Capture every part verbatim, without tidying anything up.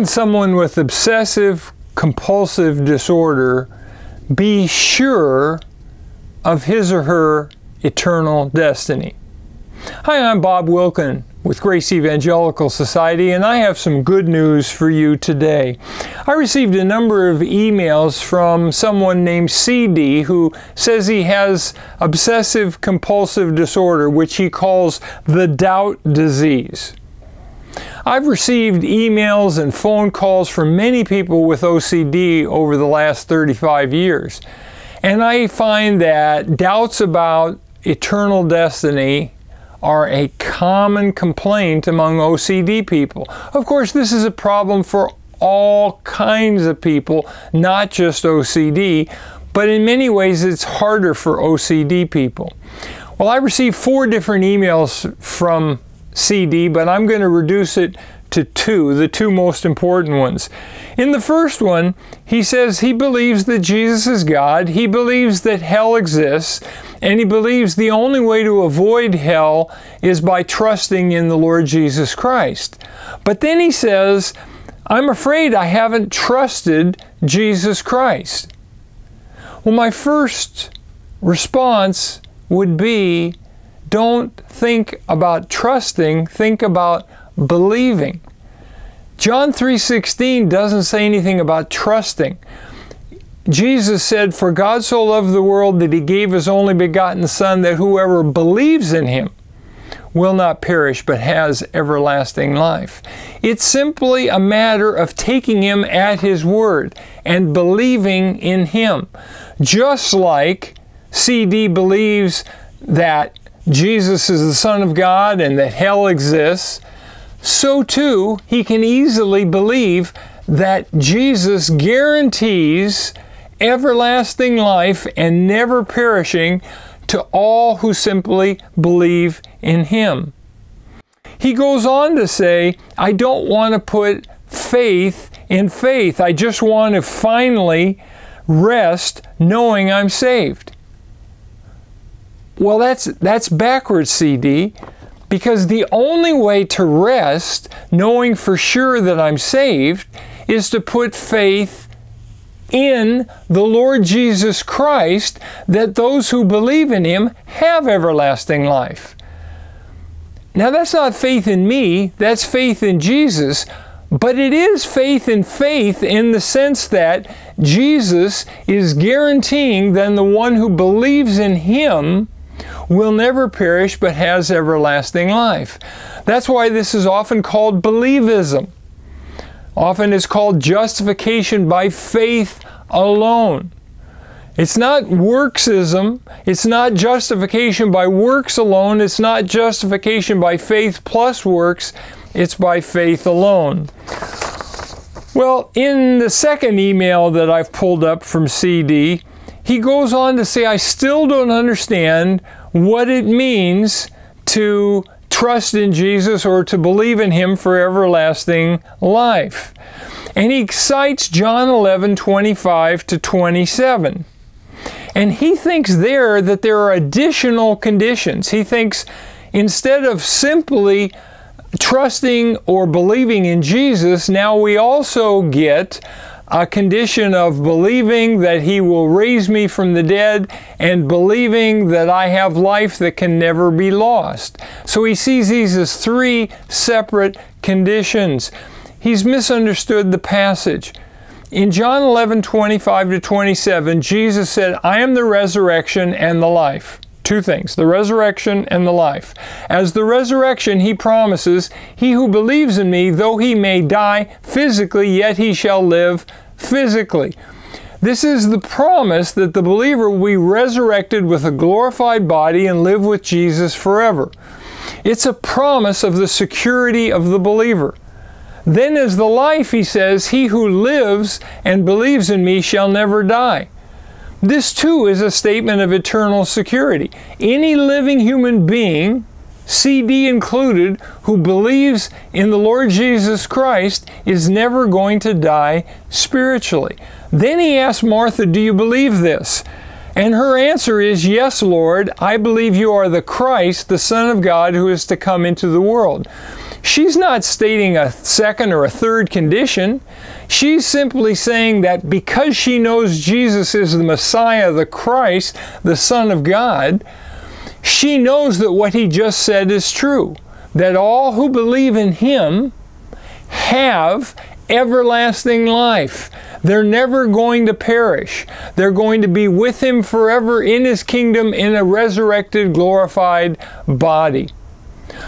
can someone with obsessive compulsive disorder be sure of his or her eternal destiny? Hi, I'm Bob Wilkin with Grace Evangelical Society, and I have some good news for you today. I received a number of emails from someone named C D who says he has obsessive compulsive disorder, which he calls the doubt disease. I've received emails and phone calls from many people with O C D over the last thirty-five years, and I find that doubts about eternal destiny are a common complaint among O C D people. Of course, this is a problem for all kinds of people, not just O C D, but in many ways it's harder for O C D people. Well, I received four different emails from C D, but I'm going to reduce it to two, the two most important ones. In the first one, he says he believes that Jesus is God, he believes that hell exists, and he believes the only way to avoid hell is by trusting in the Lord Jesus Christ. But then he says, I'm afraid I haven't trusted Jesus Christ. Well, my first response would be, don't think about trusting, think about believing. John three sixteen doesn't say anything about trusting. Jesus said, for God so loved the world that he gave his only begotten Son, that whoever believes in him will not perish but has everlasting life. It's simply a matter of taking him at his word and believing in him. Just like C D believes that Jesus is the Son of God and that hell exists, so too he can easily believe that Jesus guarantees everlasting life and never perishing to all who simply believe in him. He goes on to say, I don't want to put faith in faith. I just want to finally rest knowing I'm saved. Well, that's, that's backwards, C D, because the only way to rest, knowing for sure that I'm saved, is to put faith in the Lord Jesus Christ, that those who believe in him have everlasting life. Now, that's not faith in me, that's faith in Jesus, but it is faith in faith in the sense that Jesus is guaranteeing that the one who believes in him will never perish but has everlasting life. That's why this is often called believism. Often it's called justification by faith alone. It's not worksism. It's not justification by works alone. It's not justification by faith plus works. It's by faith alone. Well, in the second email that I've pulled up from C D, he goes on to say, I still don't understand what it means to trust in Jesus or to believe in him for everlasting life. And he cites John eleven, twenty-five to twenty-seven. And he thinks there that there are additional conditions. He thinks instead of simply trusting or believing in Jesus, now we also get a condition of believing that he will raise me from the dead and believing that I have life that can never be lost. So he sees these as three separate conditions. He's misunderstood the passage. In John eleven, twenty-five to twenty-seven, Jesus said, I am the resurrection and the life. Two things, the resurrection and the life. As the resurrection, he promises, he who believes in me, though he may die physically, yet he shall live physically. This is the promise that the believer will be resurrected with a glorified body and live with Jesus forever. It's a promise of the security of the believer. Then as the life, he says, he who lives and believes in me shall never die. This, too, is a statement of eternal security. Any living human being, C D included, who believes in the Lord Jesus Christ is never going to die spiritually. Then he asks Martha, do you believe this? And her answer is, yes, Lord, I believe you are the Christ, the Son of God, who is to come into the world. She's not stating a second or a third condition. She's simply saying that because she knows Jesus is the Messiah, the Christ, the Son of God, she knows that what he just said is true, that all who believe in him have everlasting life. They're never going to perish. They're going to be with him forever in his kingdom in a resurrected, glorified body.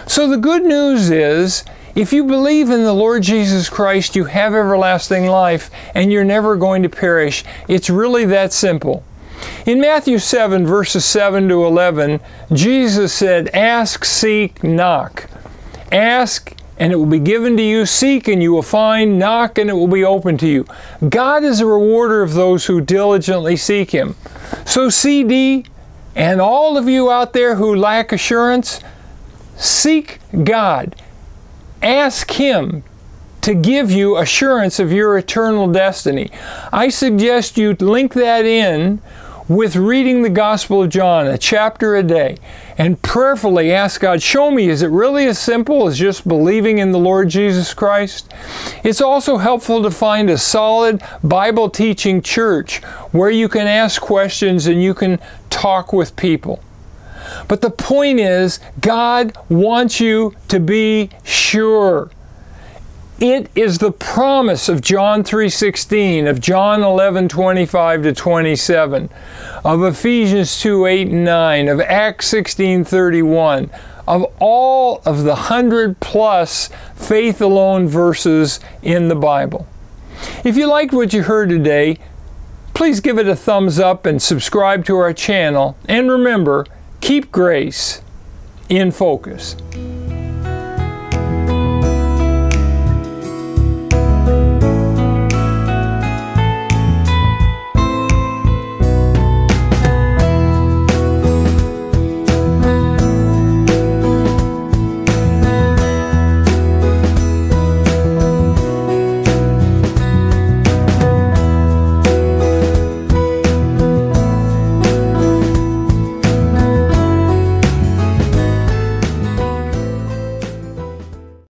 So the good news is, if you believe in the Lord Jesus Christ, you have everlasting life and you're never going to perish. It's really that simple. In Matthew seven, verses seven to eleven, Jesus said, "Ask, seek, knock. Ask, and it will be given to you. Seek, and you will find. Knock, and it will be opened to you. God is a rewarder of those who diligently seek him." So C D, and all of you out there who lack assurance, seek God. Ask him to give you assurance of your eternal destiny. I suggest you link that in with reading the Gospel of John, a chapter a day, and prayerfully ask God, show me, is it really as simple as just believing in the Lord Jesus Christ? It's also helpful to find a solid Bible-teaching church where you can ask questions and you can talk with people. But the point is, God wants you to be sure. It is the promise of John three sixteen, of John eleven twenty-five to twenty-seven, of Ephesians two eight and nine, of Acts sixteen thirty-one, of all of the hundred plus faith alone verses in the Bible. If you liked what you heard today, please give it a thumbs up and subscribe to our channel. And remember, keep grace in focus.